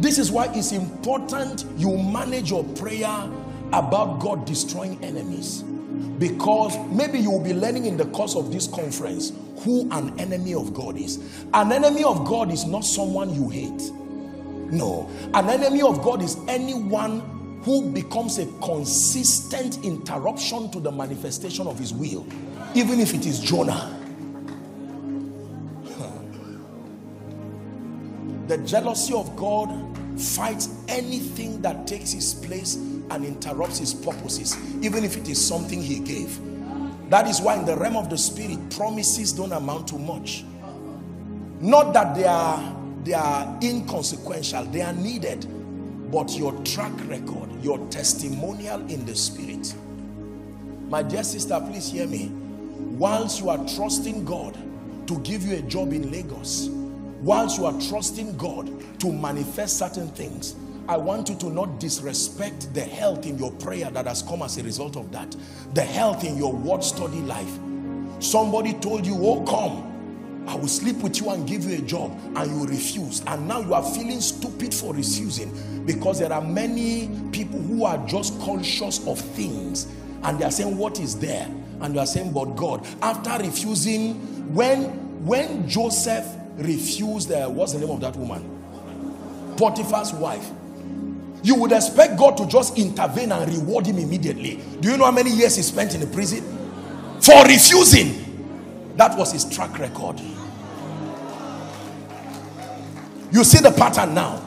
This is why it's important you manage your prayer about God destroying enemies. Because maybe you will be learning in the course of this conference who an enemy of God is. An enemy of God is not someone you hate. No. An enemy of God is anyone who becomes a consistent interruption to the manifestation of his will. Even if it is Jonah. The jealousy of God fights anything that takes his place and interrupts his purposes, even if it is something he gave. That is why in the realm of the spirit, promises don't amount to much. Not that they are inconsequential, they are needed, but your track record, your testimonial in the spirit. My dear sister, please hear me. Whilst you are trusting God to give you a job in Lagos, whilst you are trusting God to manifest certain things, I want you to not disrespect the health in your prayer that has come as a result of that. The health in your word study life. Somebody told you, oh come, I will sleep with you and give you a job, and you refused. And now you are feeling stupid for refusing, because there are many people who are just conscious of things and they are saying what is there, and you are saying but God. After refusing, when Joseph refused, what's the name of that woman? Potiphar's wife. You would expect God to just intervene and reward him immediately. Do you know how many years he spent in the prison? For refusing. That was his track record. You see the pattern now.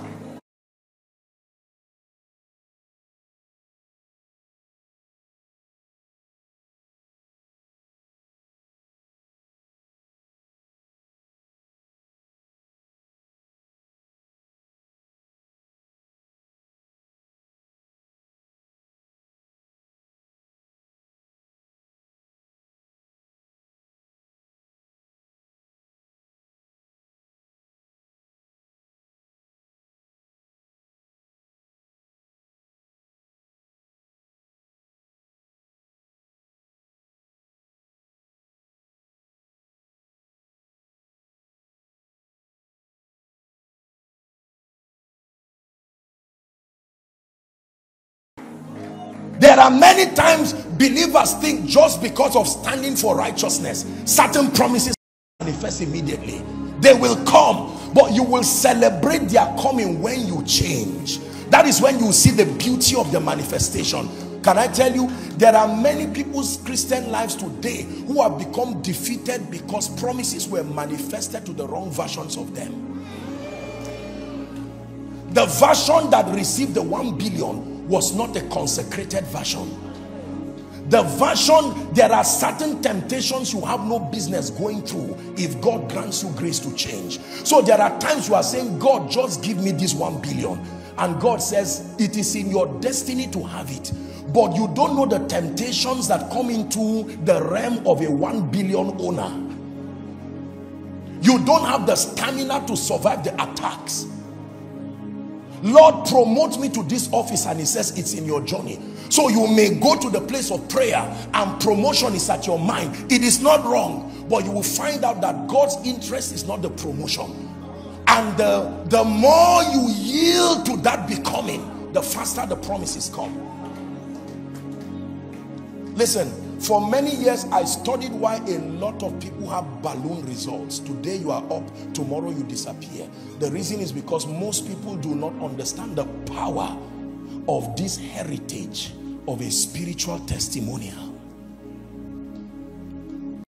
There are many times believers think just because of standing for righteousness, certain promises manifest immediately. They will come, but you will celebrate their coming when you change. That is when you see the beauty of the manifestation. Can I tell you, there are many people's Christian lives today who have become defeated because promises were manifested to the wrong versions of them. The version that received the 1 billion was not a consecrated version. The version, there are certain temptations you have no business going through if God grants you grace to change. So there are times you are saying, God, just give me this 1 billion. And God says, it is in your destiny to have it. But you don't know the temptations that come into the realm of a 1 billion owner. You don't have the stamina to survive the attacks. Lord, promote me to this office, and he says it's in your journey. So you may go to the place of prayer and promotion is at your mind. It is not wrong, but you will find out that God's interest is not the promotion. And the more you yield to that becoming, the faster the promises come. Listen, for many years I studied why a lot of people have balloon results. Today you are up, tomorrow you disappear. The reason is because most people do not understand the power of this heritage of a spiritual testimonial.